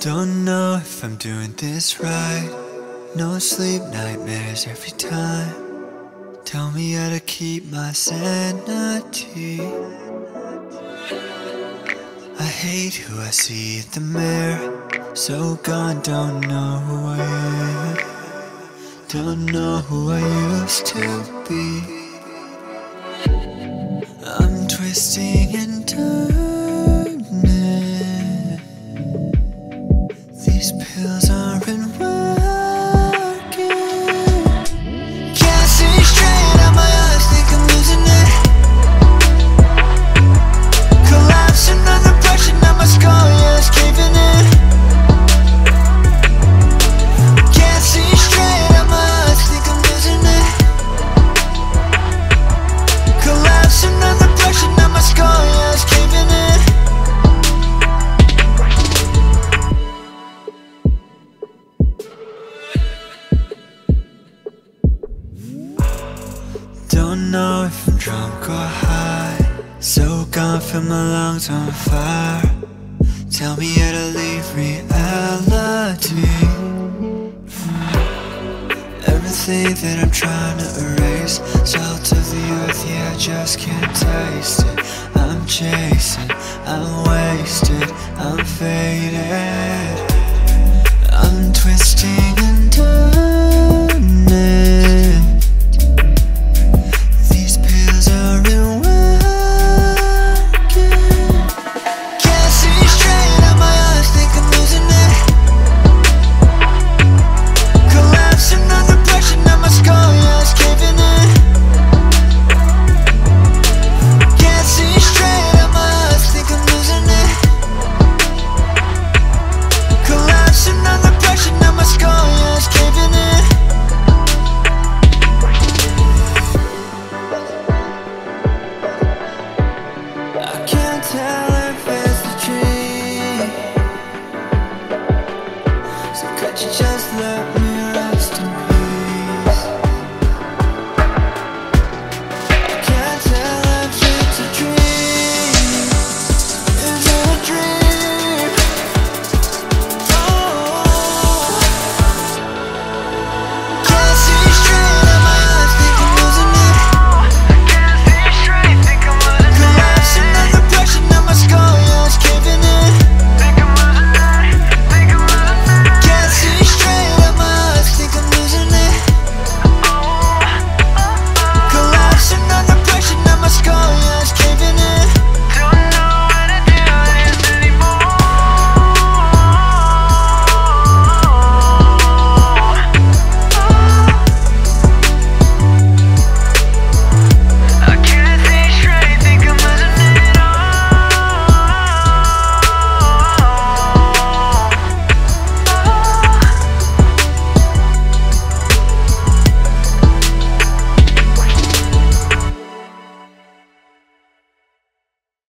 Don't know if I'm doing this right. No sleep, nightmares every time. Tell me how to keep my sanity. I hate who I see in the mirror. So gone, don't know who I am. Don't know who I used to be. I'm twisting and turning. These pills aren't working. Can't see straight out my eyes, think I'm losing it. Collapsing under pressure, now my skull, yeah, it's caving in. Can't see straight out my eyes, think I'm losing it. Collapsing under pressure, now my skull, yeah, it's caving in. Don't know if I'm drunk or high. So gone, feel my lungs on fire. Tell me how to leave reality. Everything that I'm trying to erase, salt of the earth, yeah, I just can't taste it. I'm chasing, I'm wasted, I'm fading.